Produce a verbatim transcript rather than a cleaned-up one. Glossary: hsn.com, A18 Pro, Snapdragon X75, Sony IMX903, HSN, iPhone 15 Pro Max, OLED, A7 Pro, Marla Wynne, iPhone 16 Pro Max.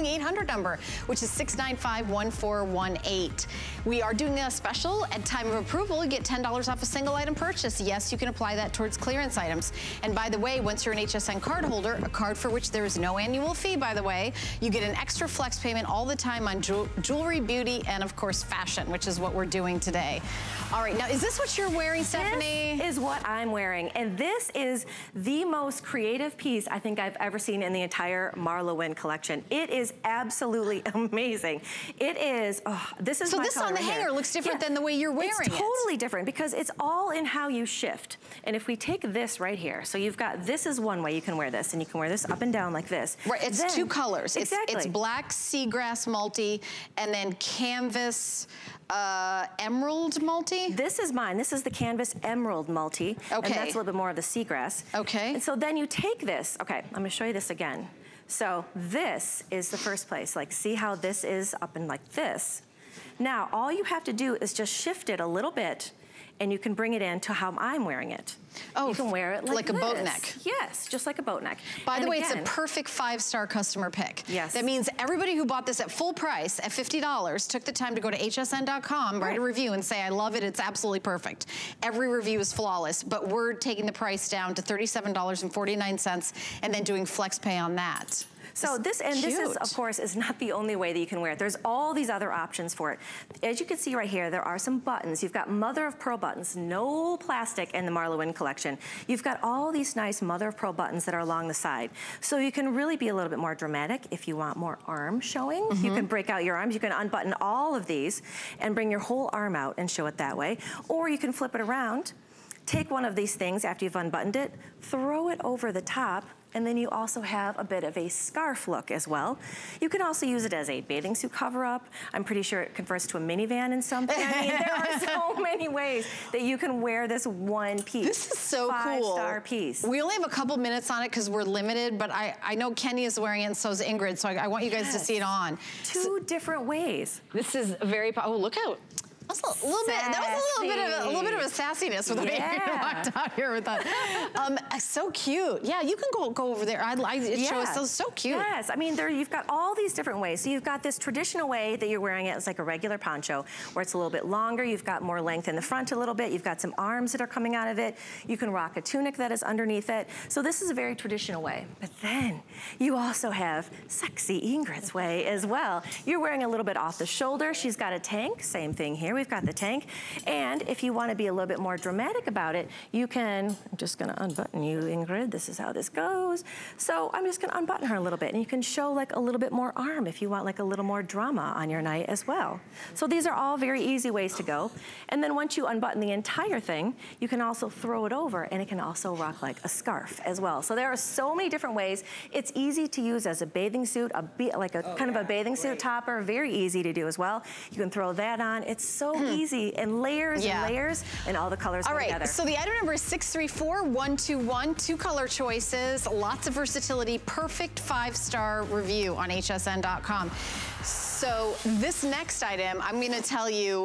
calling eight hundred number, which is six nine five, one four one eight. We are doing a special at time of approval. You get ten dollars off a single item purchase. Yes, you can apply that towards clearance items. And by the way, once you're an H S N card holder, a card for which there is no annual fee, by the way, you get an extra flex payment all the time on jewel jewelry, beauty, and of course fashion, which is what we're doing today. All right, now is this what you're wearing, Stephanie? This is what I'm wearing. And this is the most creative piece I think I've ever seen in the entire Marla Wynne collection. It is absolutely amazing. It is, oh, this is so my this on the hanger hair. Looks different yeah, than the way you're wearing it. It's totally it. different because it's all in how you shift. And if we take this right here, so you've got, this is one way you can wear this, and you can wear this up and down like this. Right, it's then, two colors. Exactly. It's, it's black seagrass multi and then canvas uh, emerald multi. This is mine. This is the canvas emerald multi. Okay. And that's a little bit more of the seagrass. Okay. And so then you take this. Okay, I'm gonna show you this again. So this is the first place. Like, see how this is up and like this. Now, all you have to do is just shift it a little bit, and you can bring it in to how I'm wearing it. Oh, you can wear it like, like a boat neck. Yes, just like a boat neck. By and the way, again, it's a perfect five-star customer pick. Yes. That means everybody who bought this at full price at fifty dollars took the time to go to H S N dot com, write a review, and say, I love it, it's absolutely perfect. Every review is flawless, but we're taking the price down to thirty-seven forty-nine and then doing flex pay on that. So this, and Cute. this is, of course, is not the only way that you can wear it. There's all these other options for it. As you can see right here, there are some buttons. You've got mother of pearl buttons, no plastic in the Marla Wynne collection. You've got all these nice mother of pearl buttons that are along the side. So you can really be a little bit more dramatic if you want more arm showing. Mm-hmm. You can break out your arms. You can unbutton all of these and bring your whole arm out and show it that way. Or you can flip it around, take one of these things after you've unbuttoned it, throw it over the top, and then you also have a bit of a scarf look as well. You can also use it as a bathing suit cover up. I'm pretty sure it converts to a minivan in something. I mean, there are so many ways that you can wear this one piece. This is so Five cool. Five-star piece. We only have a couple minutes on it because we're limited, but I, I know Kenny is wearing it and so is Ingrid, so I, I want you guys yes. to see it on. Two so, different ways. This is very, oh, look out. That was a little Sassy. bit. That was a little bit of a, a little bit of a sassiness with the way you walked out here with that. Um, so cute. Yeah, you can go go over there. I, I it yeah. shows so so cute. Yes, I mean there you've got all these different ways. So you've got this traditional way that you're wearing it as like a regular poncho, where it's a little bit longer. You've got more length in the front a little bit. You've got some arms that are coming out of it. You can rock a tunic that is underneath it. So this is a very traditional way. But then you also have sexy Ingrid's way as well. You're wearing a little bit off the shoulder. She's got a tank. Same thing here. We've got the tank, and if you want to be a little bit more dramatic about it, you can, I'm just going to unbutton you, Ingrid, this is how this goes. So I'm just going to unbutton her a little bit, and you can show like a little bit more arm if you want like a little more drama on your night as well. So these are all very easy ways to go. And then once you unbutton the entire thing, you can also throw it over, and it can also rock like a scarf as well. So there are so many different ways. It's easy to use as a bathing suit, a be like a oh, kind yeah. of a bathing suit Great. topper, very easy to do as well. You can throw that on. It's so easy, and layers yeah. and layers, and all the colors all go right. together. So the item number is six three four, one two one, two color choices, lots of versatility, perfect five-star review on H S N dot com. So this next item, I'm gonna tell you